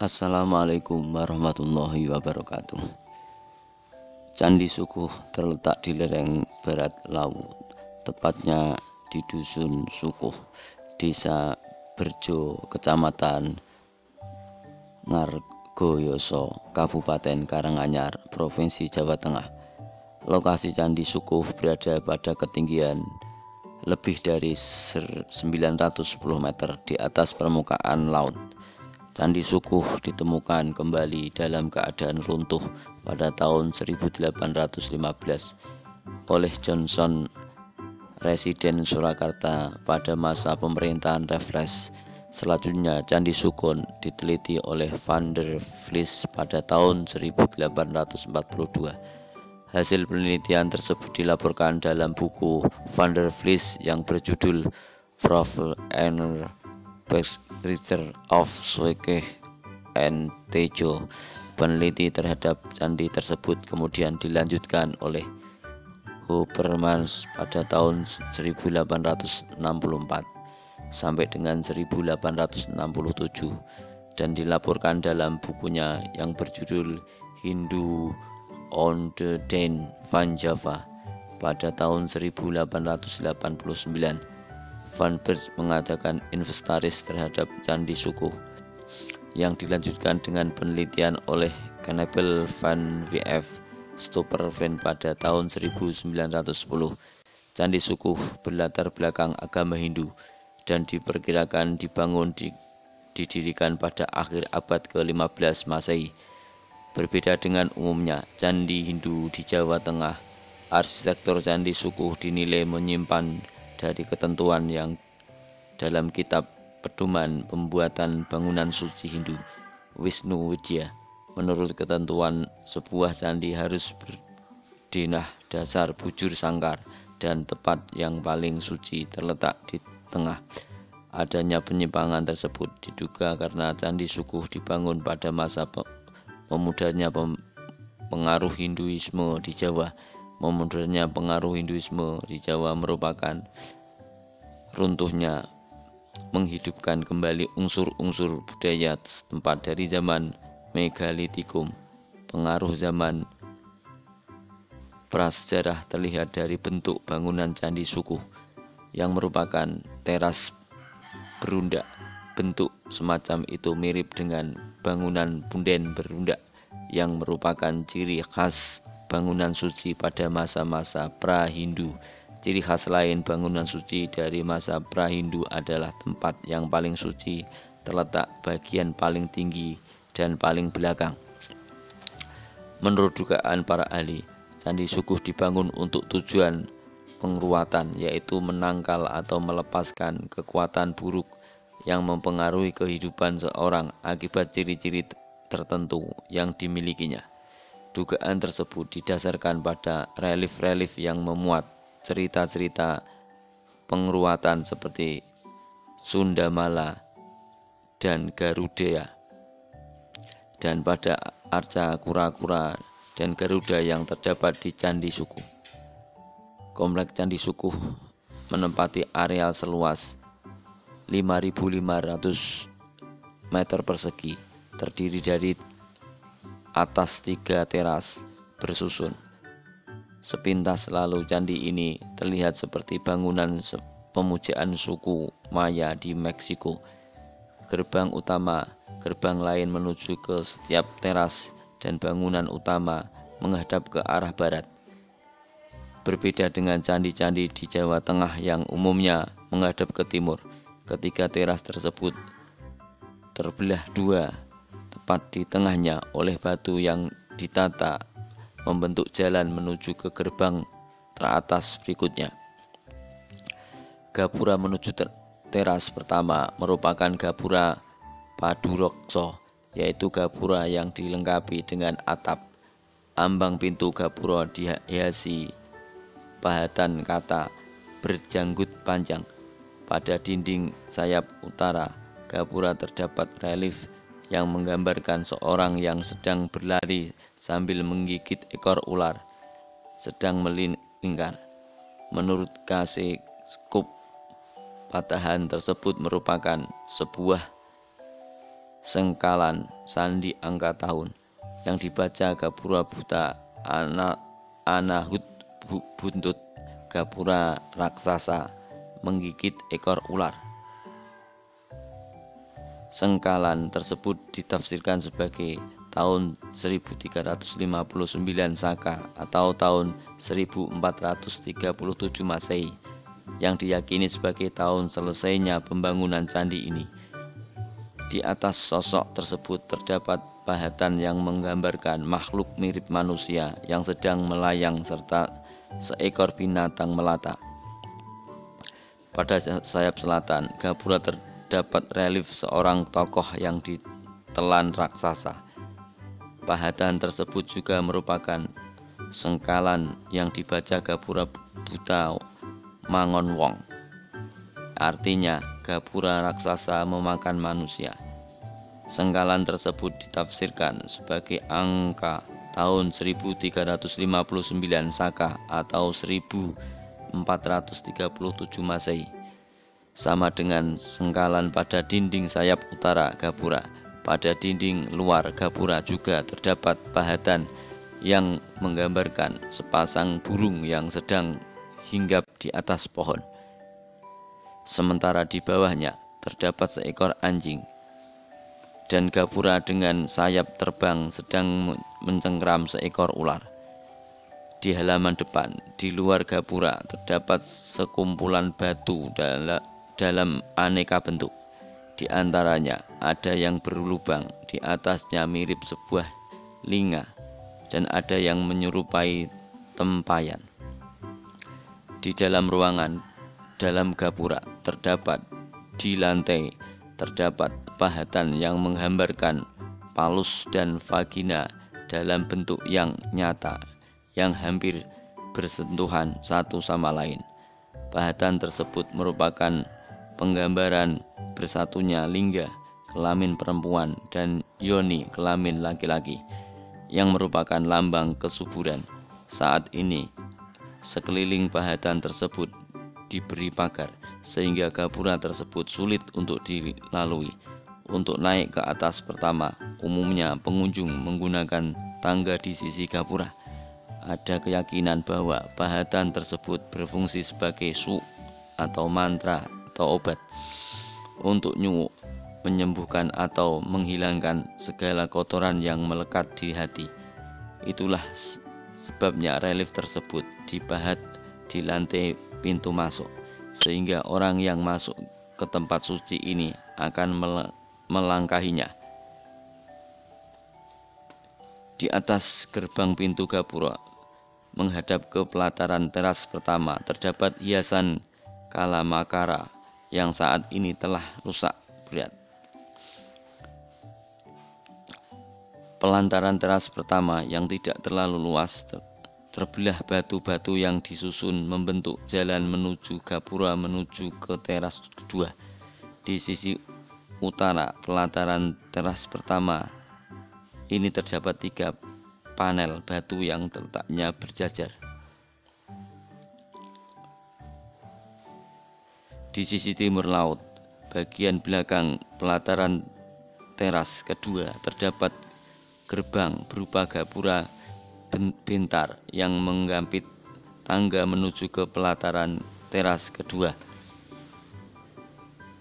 Assalamualaikum warahmatullahi wabarakatuh. Candi Sukuh terletak di lereng barat laut, tepatnya di Dusun Sukuh, Desa Berjo, Kecamatan Ngargoyoso, Kabupaten Karanganyar, Provinsi Jawa Tengah. Lokasi Candi Sukuh berada pada ketinggian lebih dari 910 meter di atas permukaan laut. Candi Sukuh ditemukan kembali dalam keadaan runtuh pada tahun 1815 oleh Johnson, residen Surakarta pada masa pemerintahan Raffles. Selanjutnya Candi Sukuh diteliti oleh Van der Vlis pada tahun 1842. Hasil penelitian tersebut dilaporkan dalam buku Van der Vlis yang berjudul Profile and Research of Sukuh and Tejo. Peneliti terhadap candi tersebut kemudian dilanjutkan oleh Hoepermans pada tahun 1864 sampai dengan 1867 dan dilaporkan dalam bukunya yang berjudul Hindu on the Den Van Java pada tahun 1889. Van Vlis mengadakan inventaris terhadap Candi Sukuh yang dilanjutkan dengan penelitian oleh Kenneth van Vf Stover van pada tahun 1910. Candi Sukuh berlatar belakang agama Hindu dan diperkirakan didirikan pada akhir abad ke-15 Masehi. Berbeda dengan umumnya candi Hindu di Jawa Tengah, arsitektur Candi Sukuh dinilai menyimpan dari ketentuan yang dalam kitab pedoman pembuatan bangunan suci Hindu Wisnu Widya. Menurut ketentuan, sebuah candi harus berdinah dasar bujur sangkar dan tempat yang paling suci terletak di tengah. Adanya penyimpangan tersebut diduga karena Candi Sukuh dibangun pada masa memudahnya pengaruh Hinduisme di Jawa. Memudahnya pengaruh Hinduisme di Jawa merupakan runtuhnya menghidupkan kembali unsur-unsur budaya setempat dari zaman megalitikum. Pengaruh zaman prasejarah terlihat dari bentuk bangunan Candi Sukuh yang merupakan teras berundak. Bentuk semacam itu mirip dengan bangunan punden berundak yang merupakan ciri khas bangunan suci pada masa-masa pra-Hindu. Ciri khas lain bangunan suci dari masa pra-Hindu adalah tempat yang paling suci terletak bagian paling tinggi dan paling belakang. Menurut dugaan para ahli, Candi Sukuh dibangun untuk tujuan penguatan, yaitu menangkal atau melepaskan kekuatan buruk yang mempengaruhi kehidupan seorang akibat ciri-ciri tertentu yang dimilikinya. Dugaan tersebut didasarkan pada relief-relief yang memuat cerita-cerita penguruatan seperti Sudamala dan Garudaya, dan pada arca Kura-Kura dan Garuda yang terdapat di Candi Sukuh. Kompleks Candi Sukuh menempati areal seluas 5.500 meter persegi, terdiri dari atas 3 teras bersusun. Sepintas lalu candi ini terlihat seperti bangunan pemujaan suku Maya di Meksiko. Gerbang utama, gerbang lain menuju ke setiap teras, dan bangunan utama menghadap ke arah barat. Berbeda dengan candi-candi di Jawa Tengah yang umumnya menghadap ke timur, ketiga teras tersebut terbelah dua tepat di tengahnya oleh batu yang ditata membentuk jalan menuju ke gerbang teratas berikutnya. Gapura menuju teras pertama merupakan gapura Paduraksa, yaitu gapura yang dilengkapi dengan atap. Ambang pintu gapura dihiasi pahatan kata berjanggut panjang. Pada dinding sayap utara gapura terdapat relief yang menggambarkan seorang yang sedang berlari sambil menggigit ekor ular sedang melingkar. Menurut KC Skup patahan tersebut merupakan sebuah sengkalan sandi angka tahun yang dibaca Gapura Buta Anahut Buntut, Gapura Raksasa menggigit ekor ular. Sengkalan tersebut ditafsirkan sebagai tahun 1359 Saka atau tahun 1437 Masehi yang diyakini sebagai tahun selesainya pembangunan candi ini. Di atas sosok tersebut terdapat bahatan yang menggambarkan makhluk mirip manusia yang sedang melayang serta seekor binatang melata. Pada sayap selatan gapura terdapat relief seorang tokoh yang ditelan raksasa. Bahatan tersebut juga merupakan sengkalan yang dibaca Gapura Buta Mangon Wong. Artinya gapura raksasa memakan manusia. Sengkalan tersebut ditafsirkan sebagai angka tahun 1359 Saka atau 1437 Masehi, sama dengan sengkalan pada dinding sayap utara gapura. Pada dinding luar gapura juga terdapat bahatan yang menggambarkan sepasang burung yang sedang hinggap di atas pohon. Sementara di bawahnya terdapat seekor anjing. Dan gapura dengan sayap terbang sedang mencengkram seekor ular. Di halaman depan, di luar gapura terdapat sekumpulan batu dalam aneka bentuk. Di antaranya ada yang berlubang, di atasnya mirip sebuah linga, dan ada yang menyerupai tempayan. Di dalam ruangan, dalam gapura terdapat di lantai terdapat bahatan yang menggambarkan palus dan vagina dalam bentuk yang nyata yang hampir bersentuhan satu sama lain. Bahatan tersebut merupakan penggambaran bersatunya lingga kelamin perempuan dan yoni kelamin laki-laki yang merupakan lambang kesuburan. Saat ini sekeliling bahatan tersebut diberi pagar sehingga gapura tersebut sulit untuk dilalui. Untuk naik ke atas pertama, umumnya pengunjung menggunakan tangga di sisi gapura. Ada keyakinan bahwa bahatan tersebut berfungsi sebagai su atau mantra atau obat untuk nyuwuk, menyembuhkan atau menghilangkan segala kotoran yang melekat di hati. Itulah sebabnya relief tersebut dibahat di lantai pintu masuk, sehingga orang yang masuk ke tempat suci ini akan melangkahinya. Di atas gerbang pintu gapura menghadap ke pelataran teras pertama terdapat hiasan kalamakara yang saat ini telah rusak berat. Pelantaran teras pertama yang tidak terlalu luas terbelah batu-batu yang disusun membentuk jalan menuju gapura menuju ke teras kedua. Di sisi utara pelataran teras pertama ini terdapat 3 panel batu yang letaknya berjajar. Di sisi timur laut bagian belakang pelataran teras kedua terdapat gerbang berupa gapura bentar yang menggapit tangga menuju ke pelataran teras kedua.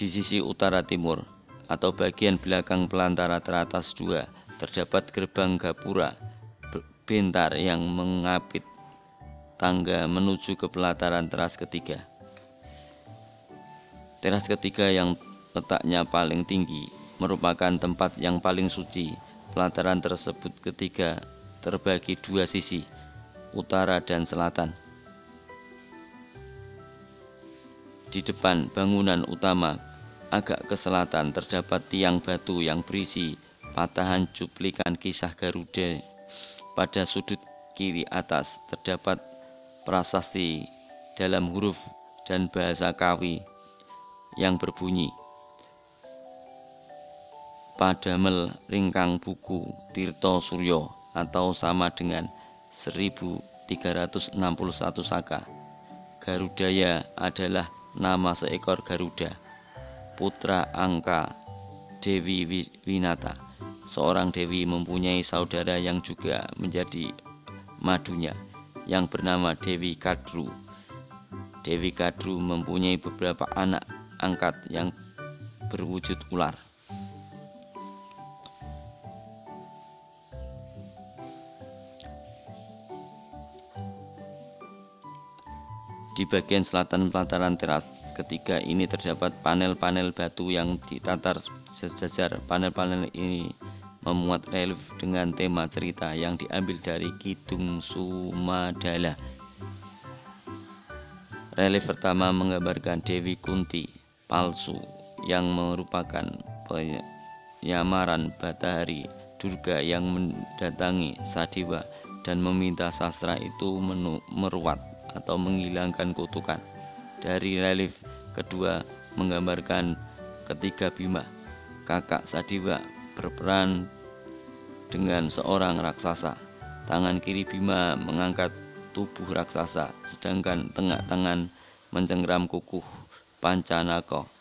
Di sisi utara timur atau bagian belakang pelantara teratas 2 terdapat gerbang gapura bentar yang mengapit tangga menuju ke pelataran teras ketiga. Teras ketiga yang letaknya paling tinggi merupakan tempat yang paling suci. Pelataran tersebut ketiga terbagi 2 sisi, utara dan selatan. Di depan bangunan utama agak ke selatan terdapat tiang batu yang berisi patahan cuplikan kisah Garuda. Pada sudut kiri atas terdapat prasasti dalam huruf dan bahasa Kawi yang berbunyi Padamel Ringkang Buku Tirto Suryo atau sama dengan 1361 Saka. Garudaya adalah nama seekor Garuda, putra angka Dewi Winata. Seorang Dewi mempunyai saudara yang juga menjadi madunya yang bernama Dewi Kadru. Dewi Kadru mempunyai beberapa anak angkat yang berwujud ular. Di bagian selatan pelataran teras ketiga ini terdapat panel-panel batu yang ditatar sejajar. Panel-panel ini memuat relief dengan tema cerita yang diambil dari Kidung Sumadala. Relief pertama menggambarkan Dewi Kunti palsu yang merupakan penyamaran Batari Durga yang mendatangi Sadiba dan meminta sastra itu meruat atau menghilangkan kutukan. Dari relief kedua menggambarkan ketiga Bima, kakak Sadiba, berperan dengan seorang raksasa. Tangan kiri Bima mengangkat tubuh raksasa, sedangkan tengah tangan mencengkram kukuh Pancanaka.